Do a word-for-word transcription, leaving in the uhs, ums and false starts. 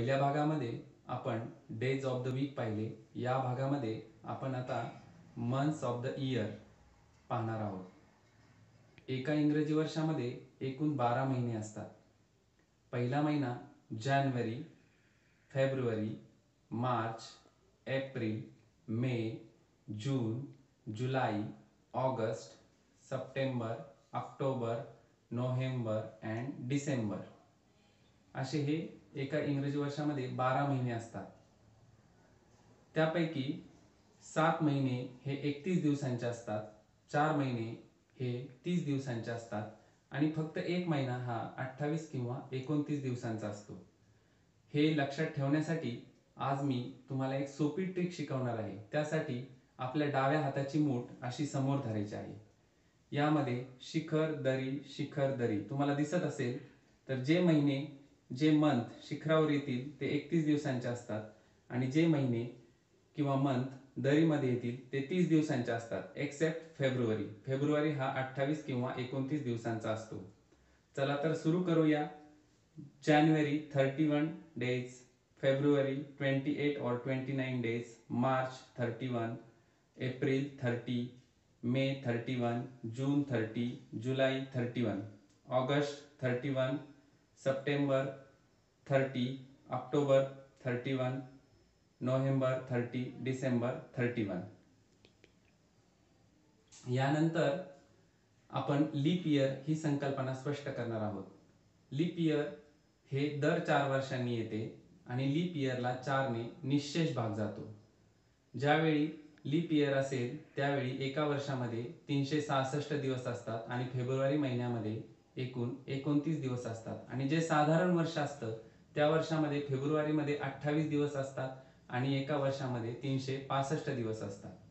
पहिल्या भागामध्ये आपण डेज ऑफ द वीक पाहिले, या भागामध्ये आपण आता मंथ्स ऑफ द इयर पाहणार आहोत। एका इंग्रजी वर्षामध्ये एकूण बारा महिने असतात। पहिला महिना जानेवारी, फेब्रुवारी, मार्च, एप्रिल, मे, जून, जुलाई, ऑगस्ट, सप्टेंबर, ऑक्टोबर, नोव्हेंबर एंड डिसेंबर असे हे एका इंग्रजी वर्षामध्ये बारा महिने असतात। त्यापैकी सात महिने हे एकतीस दिवसांचे असतात, चार महिने हे तीस दिवसांचे असतात आणि फक्त एक महिना हा अठ्ठावीस किंवा एकोणतीस दिवसांचा असतो। हे लक्षात ठेवण्यासाठी आज मी तुम्हाला एक सोपी ट्रिक शिकवणार आहे। त्यासाठी आपल्या डाव्या हाताची मूठ अशी समोर धरायची आहे। यामध्ये शिखर दरी शिखर दरी तुम्हाला दिसत असेल तर जे महिने जे मंथ शिखरावर येतील ते एकतीस दिवसांचे असतात आणि जे महिने किंवा मंथ दरीमध्ये येतील ते तीस दिवसांचे असतात, एक्सेप्ट फेब्रुवारी। फेब्रुवारी हा अठ्ठावीस किंवा एकोणतीस दिवसांचा असतो। चला तर सुरू करूया। जानेवारी थर्टी वन डेज, फेब्रुवारी ट्वेंटी एट और ट्वेंटी नाइन डेज, मार्च थर्टी वन, अप्रैल थर्टी, मे थर्टी वन, जून थर्टी, जुलाई थर्टी वन, ऑगस्ट थर्टी वन, सितंबर थर्टी, अक्टूबर थर्टी वन, नोव्हेंबर थर्टी, डिसेंबर थर्टी वन। यानंतर आपण लीप इयर ही संकल्पना स्पष्ट करणार आहोत। लीप इयर हे दर चार वर्षांनी येते आणि लीप इयरला चार ने निशेष भाग जातो। ज्यावेळी लीप इयर असेल त्यावेळी एका वर्षामध्ये तीनशे सहासष्ट दिवस असतात आणि फेब्रुवारी महिन्यामध्ये एकूण एकोणतीस दिवस असतात आणि जे साधारण वर्ष असतं त्या वर्षामध्ये फेब्रुवारीमध्ये अठ्ठावीस दिवस असतात आणि एका वर्षामध्ये तीनशे पासष्ट दिवस असतात।